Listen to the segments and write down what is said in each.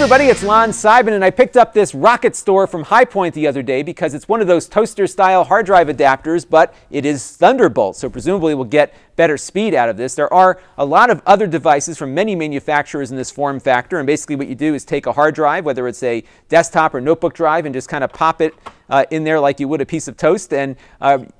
everybody, it's Lon Seidman, and I picked up this Rocketstor from High Point the other day because it's one of those toaster-style hard drive adapters, but it is Thunderbolt, so presumably we'll get better speed out of this. There are a lot of other devices from many manufacturers in this form factor, and basically what you do is take a hard drive, whether it's a desktop or notebook drive, and just kind of pop it in there like you would a piece of toast, and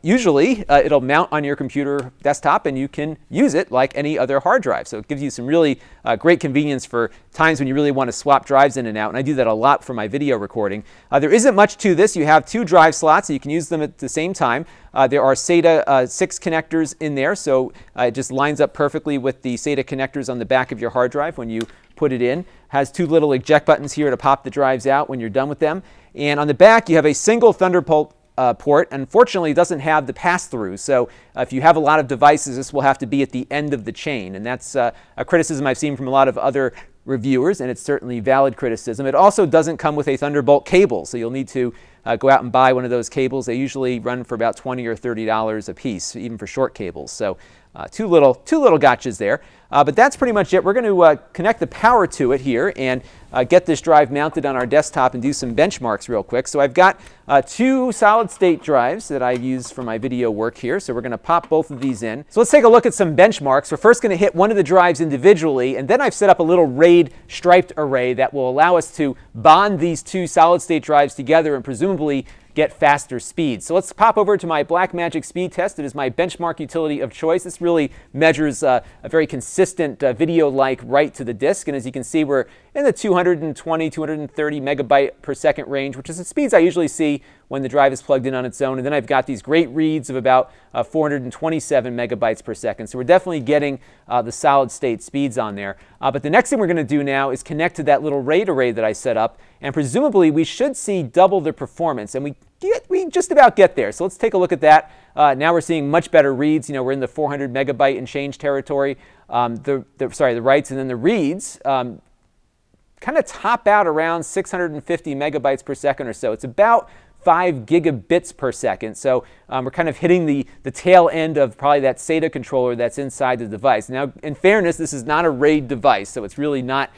usually it'll mount on your computer desktop and you can use it like any other hard drive. So it gives you some really great convenience for times when you really want to swap drives in and out, and I do that a lot for my video recording. There isn't much to this. You have two drive slots, so you can use them at the same time. There are SATA 6 connectors in there, so it just lines up perfectly with the SATA connectors on the back of your hard drive when you put it in. Has two little eject buttons here to pop the drives out when you're done with them. And on the back you have a single Thunderbolt port. Unfortunately, it doesn't have the pass-through, so if you have a lot of devices, this will have to be at the end of the chain, and that's a criticism I've seen from a lot of other reviewers, and it's certainly valid criticism. It also doesn't come with a Thunderbolt cable, so you'll need to go out and buy one of those cables. They usually run for about $20 or $30 a piece, even for short cables, so two little gotchas there. But that's pretty much it. We're going to connect the power to it here and get this drive mounted on our desktop and do some benchmarks real quick. So I've got two solid-state drives that I use for my video work here, so we're going to pop both of these in. So let's take a look at some benchmarks. We're first going to hit one of the drives individually, and then I've set up a little RAID striped array that will allow us to bond these two solid-state drives together and presumably get faster speed. So let's pop over to my Blackmagic speed test. It is my benchmark utility of choice. This really measures a very consistent video-like write to the disk, and as you can see, we're in the 220, 230 megabyte per second range, which is the speeds I usually see when the drive is plugged in on its own. And then I've got these great reads of about 427 megabytes per second. So we're definitely getting the solid state speeds on there. But the next thing we're going to do now is connect to that little RAID array that I set up, and presumably we should see double the performance, and we just about get there. So let's take a look at that. Now we're seeing much better reads. You know, we're in the 400 megabyte and change territory. The writes and then the reads kind of top out around 650 megabytes per second or so. It's about 5 gigabits per second, so we're kind of hitting the tail end of probably that SATA controller that's inside the device. Now, in fairness, this is not a RAID device, so it's really not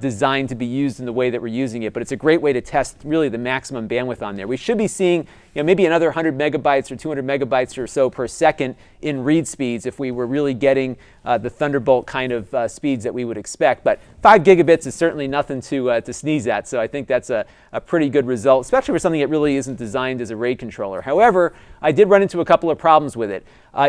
designed to be used in the way that we're using it, but it's a great way to test really the maximum bandwidth on there. We should be seeing, you know, maybe another 100 megabytes or 200 megabytes or so per second in read speeds if we were really getting the Thunderbolt kind of speeds that we would expect, but 5 gigabits is certainly nothing to sneeze at, so I think that's a pretty good result, especially for something that really isn't designed as a RAID controller. However, I did run into a couple of problems with it.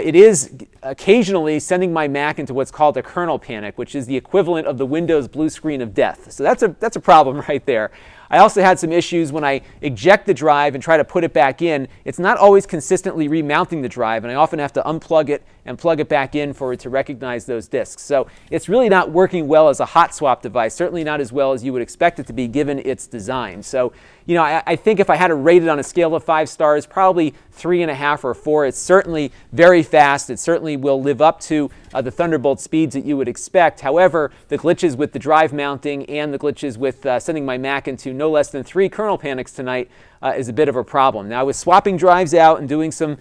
It is occasionally sending my Mac into what's called a kernel panic, which is the equivalent of the Windows blue screen of death. So that's a problem right there. I also had some issues when I eject the drive and try to put it back in. It's not always consistently remounting the drive, and I often have to unplug it and plug it back in for it to recognize those disks. So it's really not working well as a hot swap device, certainly not as well as you would expect it to be given its design. So, you know, I think if I had to rate it on a scale of 5 stars, probably 3.5 or 4. It's certainly very fast. It certainly will live up to the Thunderbolt speeds that you would expect. However, the glitches with the drive mounting and the glitches with sending my Mac into no less than 3 kernel panics tonight is a bit of a problem. Now, I was swapping drives out and doing some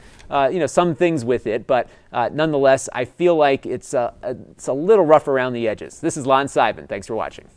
things with it, but nonetheless, I feel like it's a little rough around the edges. This is Lon Seidman. Thanks for watching.